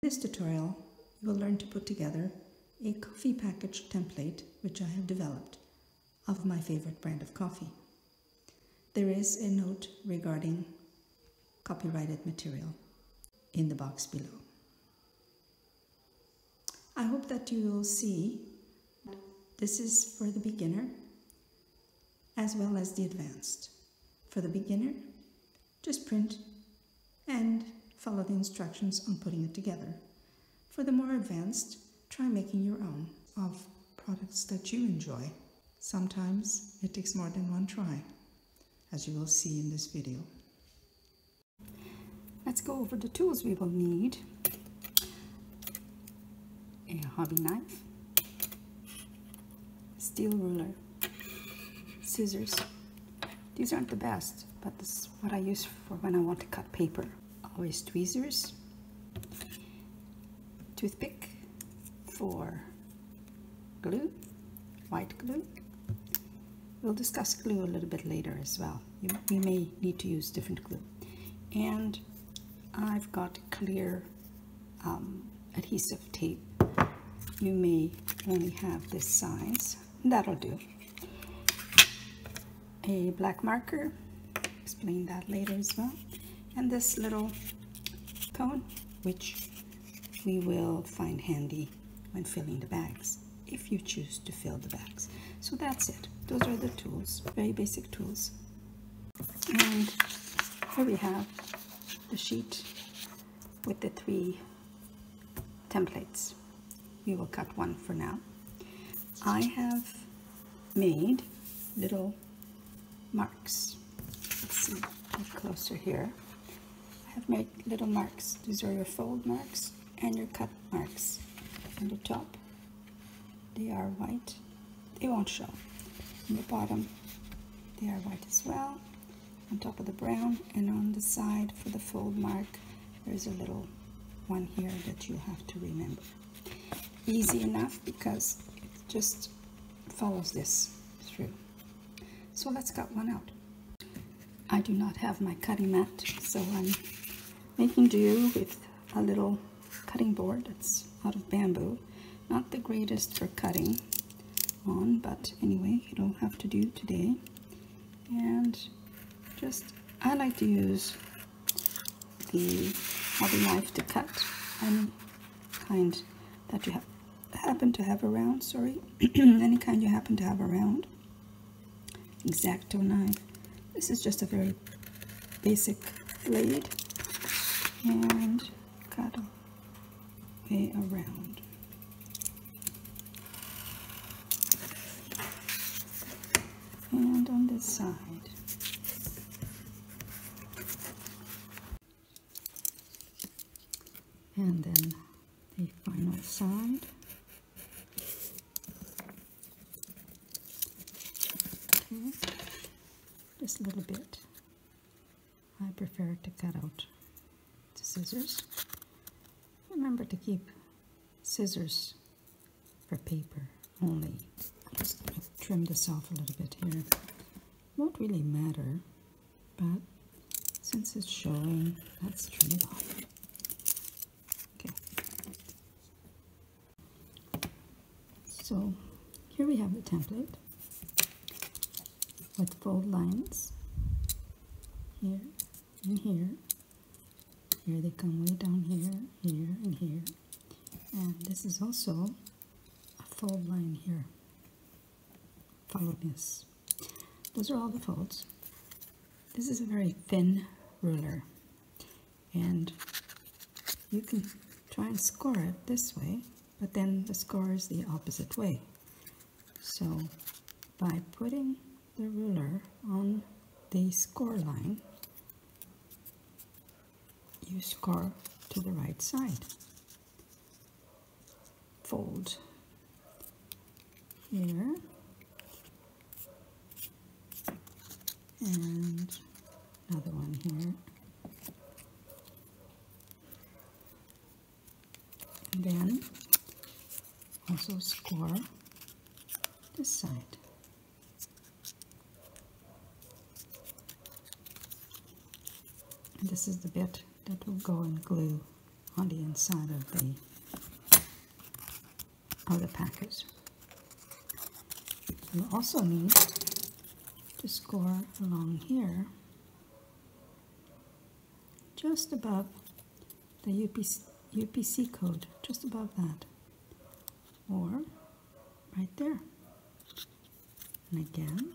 In this tutorial, you will learn to put together a coffee package template which I have developed of my favorite brand of coffee. There is a note regarding copyrighted material in the box below. I hope that you will see this is for the beginner as well as the advanced. For the beginner, just print and follow the instructions on putting it together. For the more advanced, try making your own of products that you enjoy. Sometimes it takes more than one try, as you will see in this video. Let's go over the tools we will need. A hobby knife, steel ruler, scissors. These aren't the best, but this is what I use for when I want to cut paper. Always tweezers, toothpick for glue, white glue. We'll discuss glue a little bit later as well. You may need to use different glue. And I've got clear adhesive tape. You may only have this size. That'll do. A black marker, explain that later as well. And this little cone, which we will find handy when filling the bags, if you choose to fill the bags. So that's it. Those are the tools, very basic tools. And here we have the sheet with the three templates. We will cut one for now. I have made little marks. Let's see, get closer here. I've made little marks. These are your fold marks and your cut marks on the top. They are white. They won't show. On the bottom, they are white as well. On top of the brown, and on the side for the fold mark, there's a little one here that you have to remember. Easy enough because it just follows this through. So let's cut one out. I do not have my cutting mat, so I'm making do with a little cutting board that's out of bamboo. Not the greatest for cutting on, but anyway, it'll have to do today. And just, I like to use the hobby knife to cut any kind that you happen to have around, any kind you happen to have around. X-Acto knife. This is just a very basic blade. And cut way around. And on this side. And then the final side. Okay. Just a little bit. I prefer to cut out the scissors. Remember to keep scissors for paper only. Just trim this off a little bit here. Won't really matter, but since it's showing, let's trim it off. Okay. So here we have the template with fold lines here and here. Here they come way down here, here, and here. And this is also a fold line here. Follow this. Those are all the folds. This is a very thin ruler. And you can try and score it this way, but then the score is the opposite way. So by putting the ruler on the score line, you score to the right side. Fold here and another one here, and then also score this side. And this is the bit that will go in glue on the inside of the package. You also need to score along here just above the UPC code, just above that, or right there. And again,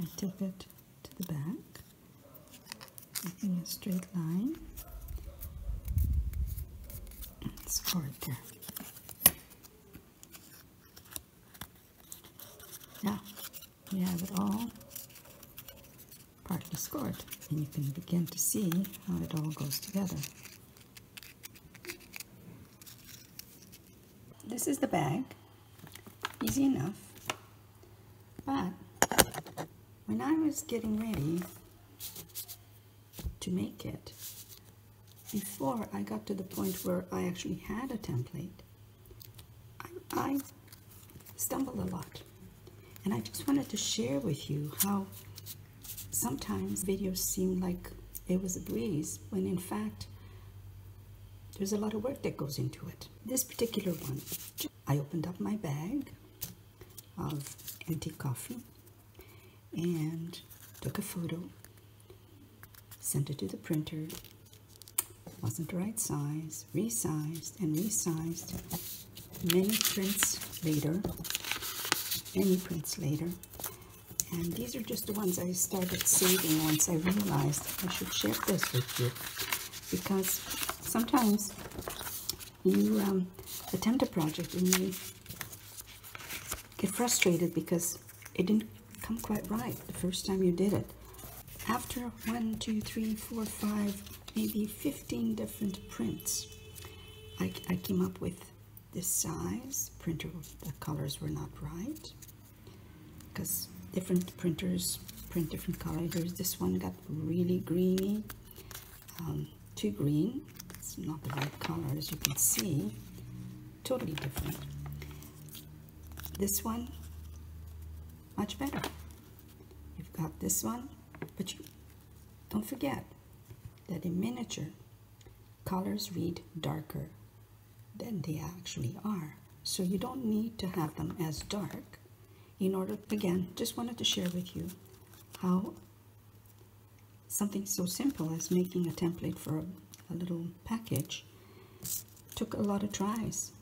I tip it to the back, making a straight line, and score it there. Now, you have it all partly scored, and you can begin to see how it all goes together. This is the bag, easy enough, but when I was getting ready to make it, before I got to the point where I actually had a template, I stumbled a lot. And I just wanted to share with you how sometimes videos seem like it was a breeze, when in fact, there's a lot of work that goes into it. This particular one, I opened up my bag of empty coffee and took a photo, sent it to the printer, wasn't the right size, resized and resized. Many prints later, and these are just the ones I started saving once I realized I should share this with you, because sometimes you attempt a project and you get frustrated because it didn't come quite right the first time you did it. After 1, 2, 3, 4, 5, maybe 15 different prints, I came up with this size. Printer, the colors were not right, because different printers print different colors. This one got really greeny, too green. It's not the right color, as you can see, totally different. This one, much better. You've got this one, but you don't forget that in miniature, colors read darker than they actually are. So you don't need to have them as dark in order, again, just wanted to share with you how something so simple as making a template for a little package took a lot of tries,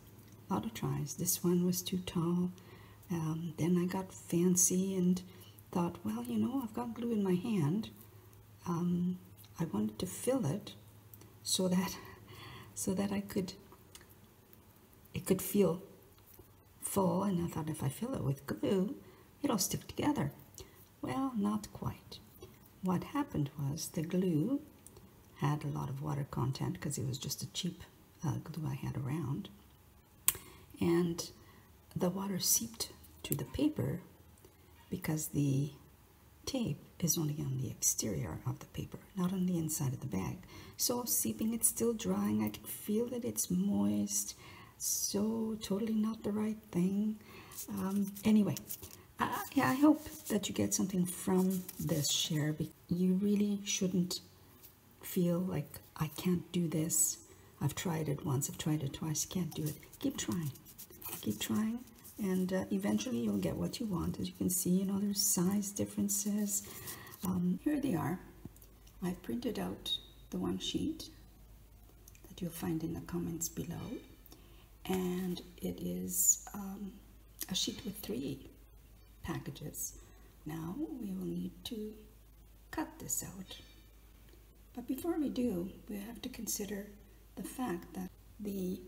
This one was too tall. Then I got fancy and thought, well, you know, I've got glue in my hand. I wanted to fill it so that, I could, it could feel full, and I thought if I fill it with glue, it'll stick together. Well, not quite. What happened was the glue had a lot of water content, because it was just a cheap glue I had around, and the water seeped to the paper because the tape is only on the exterior of the paper, not on the inside of the bag. So seeping, it's still drying, I can feel it, it's moist. So totally not the right thing. Anyway, yeah, I hope that you get something from this share. You really shouldn't feel like I can't do this. I've tried it once, I've tried it twice, can't do it. Keep trying, and eventually you'll get what you want. As you can see, you know, there's size differences. Here they are. I printed out the one sheet that you'll find in the comments below. And it is a sheet with 3 packages. Now we will need to cut this out. But before we do, we have to consider the fact that the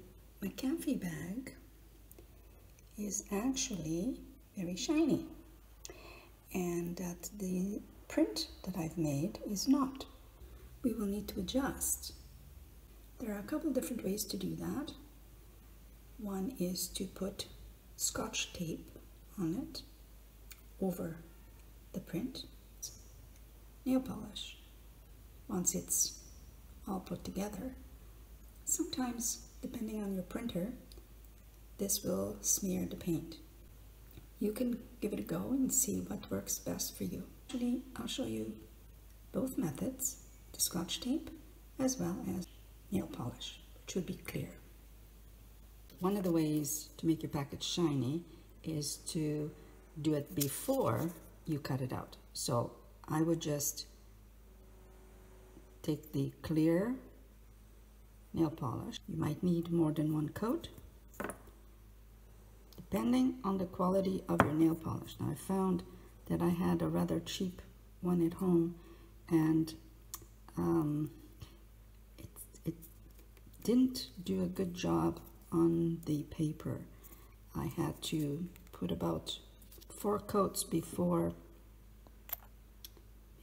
McCafe bag is actually very shiny, and that the print that I've made is not. We will need to adjust. There are a couple different ways to do that. One is to put Scotch tape on it, over the print, nail polish, once it's all put together. Sometimes, depending on your printer, this will smear the paint. You can give it a go and see what works best for you. Actually, I'll show you both methods, the Scotch tape as well as nail polish. to be clear. One of the ways to make your package shiny is to do it before you cut it out. So I would just take the clear nail polish. You might need more than one coat, depending on the quality of your nail polish. Now I found that I had a rather cheap one at home, and it didn't do a good job on the paper. I had to put about 4 coats before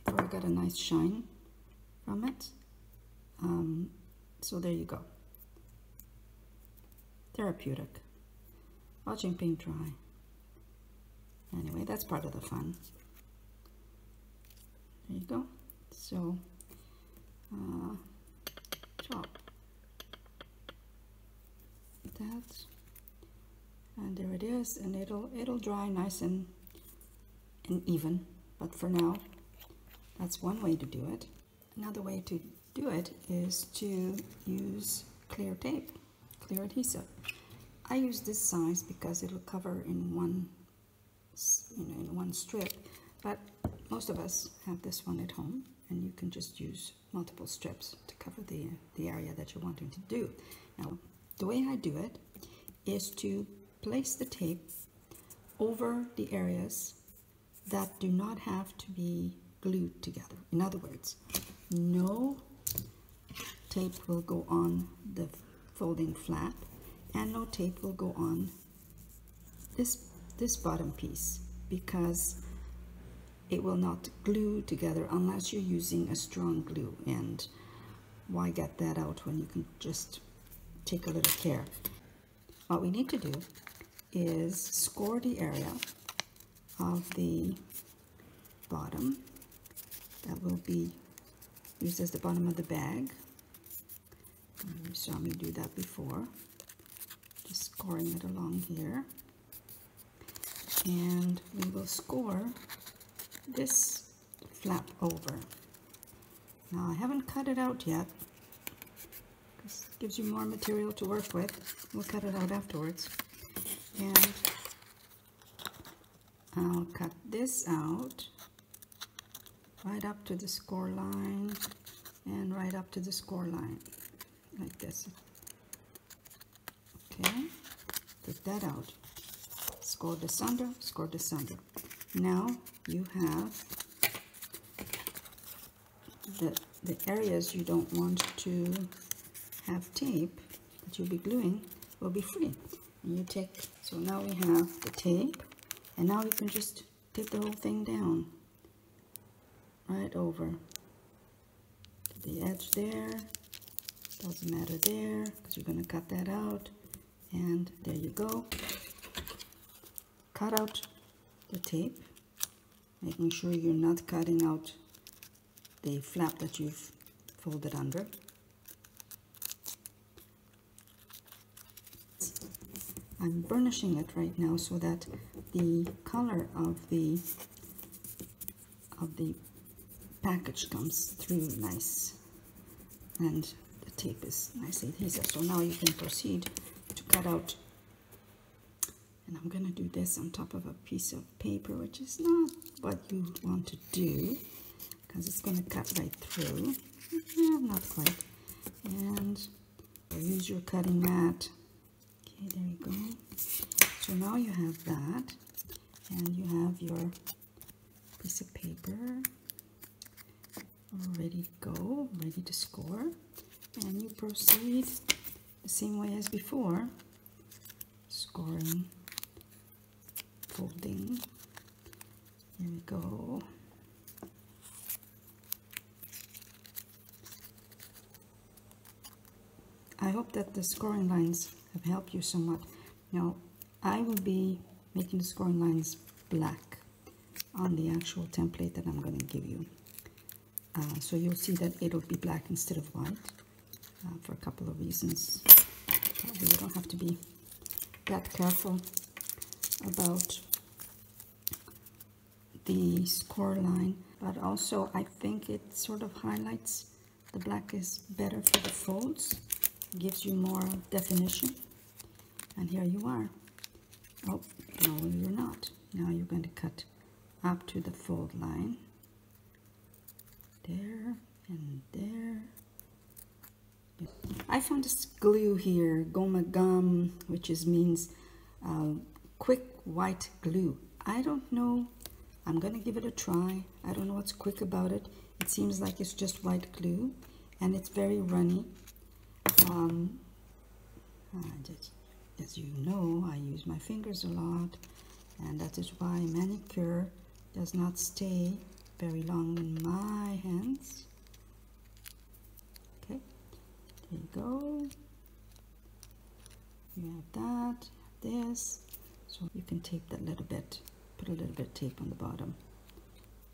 I got a nice shine from it. So there you go. Therapeutic. Watching paint dry. Anyway, that's part of the fun. There you go. So, chop that, and there it is, and it'll dry nice and even. But for now, that's one way to do it. Another way to do it is to use clear tape, clear adhesive. I use this size because it'll cover in one, in one strip, but most of us have this one at home, and you can just use multiple strips to cover the area that you're wanting to do. Now, the way I do it is to place the tape over the areas that do not have to be glued together. In other words, no tape will go on the folding flap, and no tape will go on this bottom piece, because it will not glue together unless you're using a strong glue, and why get that out when you can just take a little care. What we need to do is score the area of the bottom that will be used as the bottom of the bag. You saw me do that before, just scoring it along here, and we will score this flap over. Now I haven't cut it out yet. This gives you more material to work with. We'll cut it out afterwards, and I'll cut this out right up to the score line, and right up to the score line, like this. Okay, take that out, score this under, score this under. Now you have the areas you don't want to have tape that you'll be gluing will be free. And you take, so now we have the tape, and now you can just take the whole thing down, right over to the edge there. Doesn't matter there, because you're going to cut that out, and there you go. Cut out the tape, making sure you're not cutting out the flap that you've folded under. I'm burnishing it right now so that the color of the package comes through nice, and the tape is nice adhesive. So now you can proceed to cut out, and I'm gonna do this on top of a piece of paper, which is not what you want to do, because it's gonna cut right through. Yeah, not quite. And use your cutting mat. Okay, there you go. So now you have that, and you have your piece of paper ready to go, ready to score, and you proceed the same way as before, scoring, folding. Here we go. I hope that the scoring lines have helped you somewhat. Now, I will be making the scoring lines black on the actual template that I'm going to give you. So you'll see that it'll be black instead of white for a couple of reasons. Probably you don't have to be that careful about the score line, but also I think it sort of highlights, the black is better for the folds, gives you more definition. And here you are. Oh, no, you're not. Now you're going to cut up to the fold line. There and there. I found this glue here, Goma Gum, which is means quick white glue. I don't know. I'm going to give it a try. I don't know what's quick about it. It seems like it's just white glue, and it's very runny. As you know, I use my fingers a lot, and that is why manicure does not stay very long in my hands. Okay, there you go. You have that, this. So you can tape that little bit, put a little bit of tape on the bottom.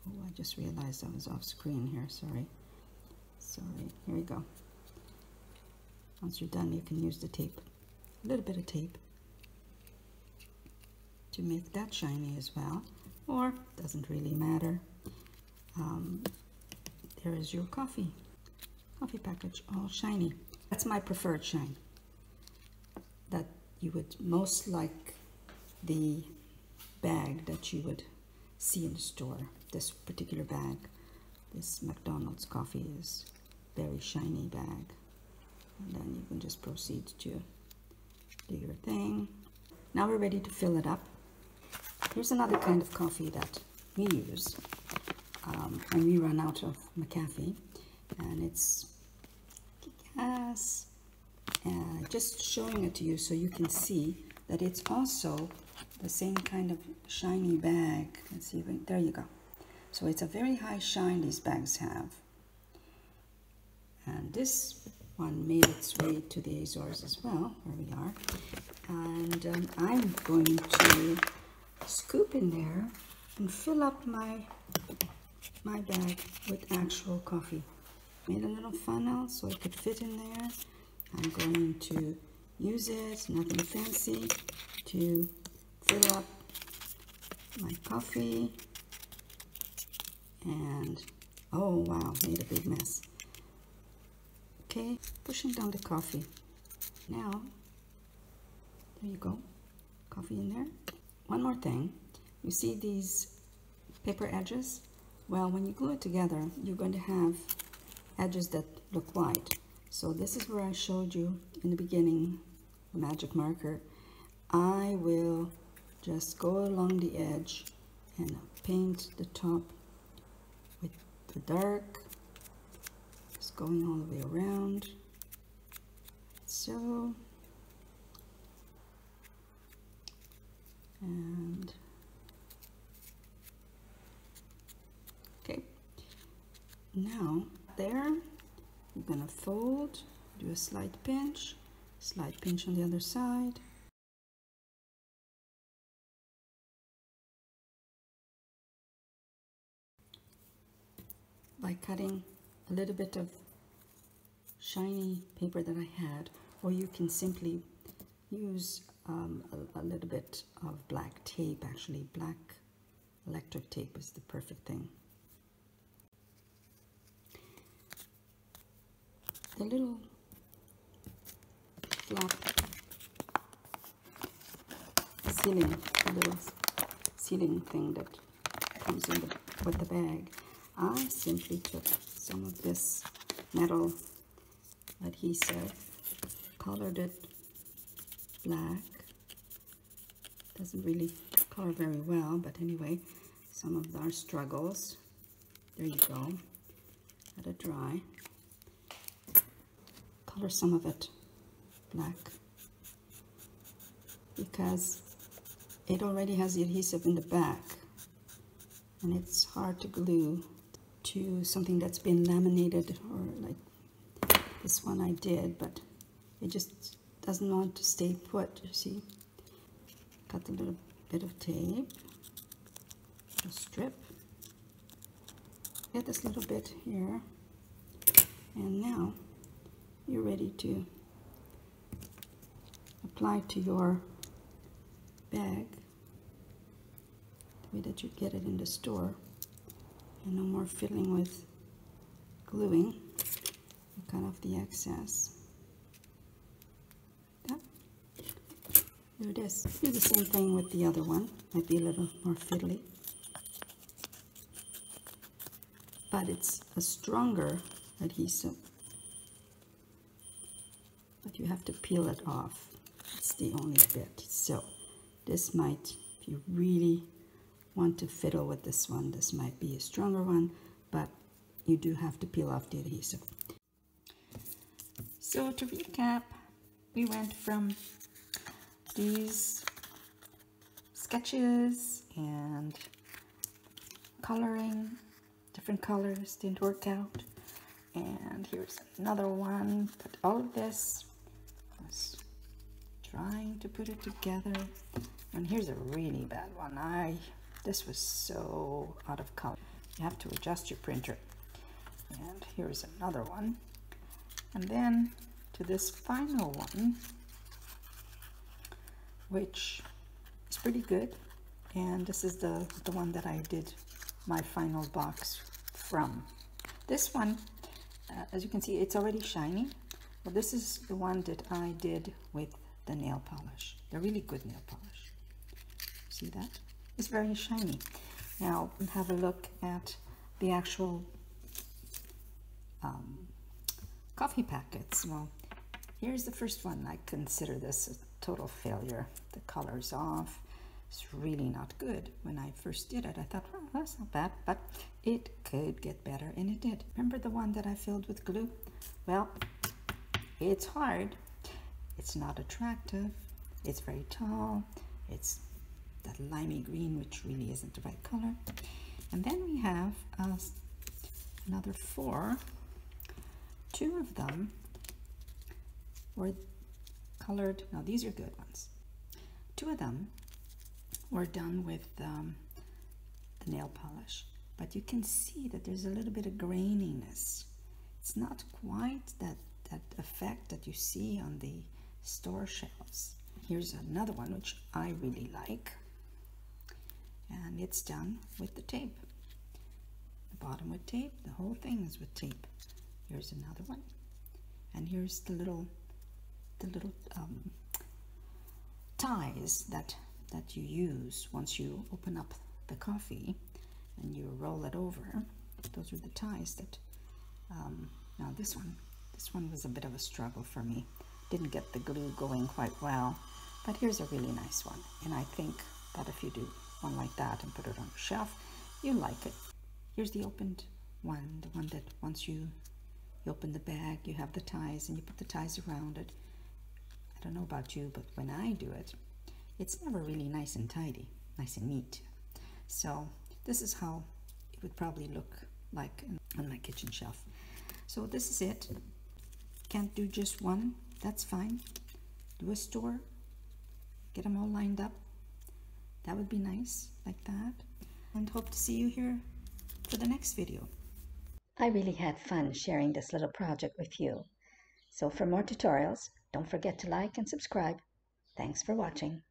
Oh, I just realized I was off screen here, sorry. Sorry, here we go. Once you're done, you can use the tape, a little bit of tape, to make that shiny as well, or doesn't really matter. There is your coffee package, all shiny. That's my preferred shine, that you would most like the bag that you would see in the store. This particular bag, this McDonald's coffee is very shiny bag. And then you can just proceed to do your thing. Now we're ready to fill it up. Here's another kind of coffee that we use when we run out of McCafe, and it's kick-ass. Just showing it to you so you can see that it's also the same kind of shiny bag. Let's see, there you go. So it's a very high shine these bags have. And this one made its way to the Azores as well, where we are. And I'm going to scoop in there and fill up my bag with actual coffee. Made a little funnel so it could fit in there. I'm going to use it, nothing fancy, to fill up my coffee. And oh wow, made a big mess. Okay, pushing down the coffee. Now, there you go, coffee in there. One more thing, you see these paper edges? Well, when you glue it together, you're going to have edges that look white. So this is where I showed you in the beginning, the magic marker. I will just go along the edge and paint the top with the dark, just going all the way around. So, and okay, now there, you're gonna fold, do a slight pinch on the other side. By cutting a little bit of shiny paper that I had, or you can simply use a little bit of black tape. Actually, black electric tape is the perfect thing. The little flap ceiling, the little ceiling thing that comes in with the bag, I simply took some of this metal adhesive, colored it black. Doesn't really color very well, but anyway, some of our struggles. There you go. Let it dry. Color some of it black because it already has the adhesive in the back, and it's hard to glue to something that's been laminated, or like this one I did, but it just doesn't want to stay put, you see. Cut a little bit of tape, a strip, get this little bit here, and now you're ready to apply to your bag the way that you get it in the store, and no more fiddling with gluing. You cut off the excess. There it is. Do the same thing with the other one. Might be a little more fiddly, but it's a stronger adhesive. But you have to peel it off. It's the only bit. So this might, if you really want to fiddle with this one, this might be a stronger one, but you do have to peel off the adhesive. So to recap, we went from these sketches and coloring, different colors didn't work out, and here's another one. But all of this, I was trying to put it together, and here's a really bad one. This was so out of color. You have to adjust your printer. And here's another one. And then to this final one, which is pretty good. And this is the one that I did my final box from. This one, as you can see, it's already shiny. Well, this is the one that I did with the nail polish, the really good nail polish. See that? It's very shiny. Now have a look at the actual coffee packets. Well, here's the first one. I consider this a total failure. The color's off. It's really not good. When I first did it, I thought, well, that's not bad, but it could get better, and it did. Remember the one that I filled with glue? Well, it's hard. It's not attractive. It's very tall. It's that limey green, which really isn't the right color. And then we have another four. Two of them were colored. Now these are good ones. Two of them were done with the nail polish, but you can see that there's a little bit of graininess. It's not quite that effect that you see on the store shelves. Here's another one which I really like, and it's done with the tape. The bottom with tape, the whole thing is with tape. Here's another one, and here's the little ties that you use once you open up the coffee and you roll it over. Those are the ties that. Now this one was a bit of a struggle for me. Didn't get the glue going quite well, but here's a really nice one, and I think that if you do one like that and put it on your shelf, you'll like it. Here's the opened one, the one that once you open the bag, you have the ties, and you put the ties around it. I don't know about you, but when I do it, it's never really nice and tidy, nice and neat. So this is how it would probably look like on my kitchen shelf. So this is it. Can't do just one, that's fine. Do a store, get them all lined up. That would be nice, like that. And hope to see you here for the next video. I really had fun sharing this little project with you. So for more tutorials, don't forget to like and subscribe. Thanks for watching.